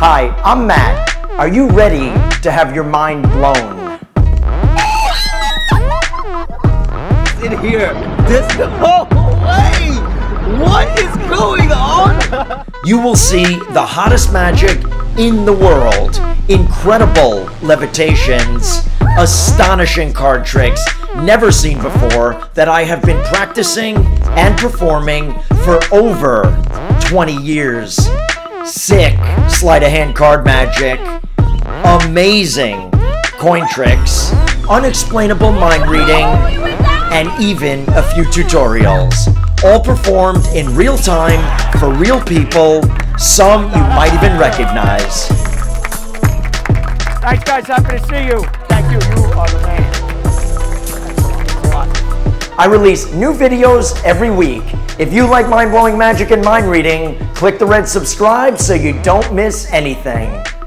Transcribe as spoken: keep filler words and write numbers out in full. Hi, I'm Matt. Are you ready to have your mind blown? In here, there's no way! What is going on? You will see the hottest magic in the world, incredible levitations, astonishing card tricks never seen before that I have been practicing and performing for over twenty years. Sick sleight of hand card magic, amazing coin tricks, unexplainable mind reading, and even a few tutorials. All performed in real time for real people, some you might even recognize. Thanks guys, happy to see you. Thank you, you are the man. I release new videos every week. If you like mind-blowing magic and mind reading, click the red subscribe so you don't miss anything.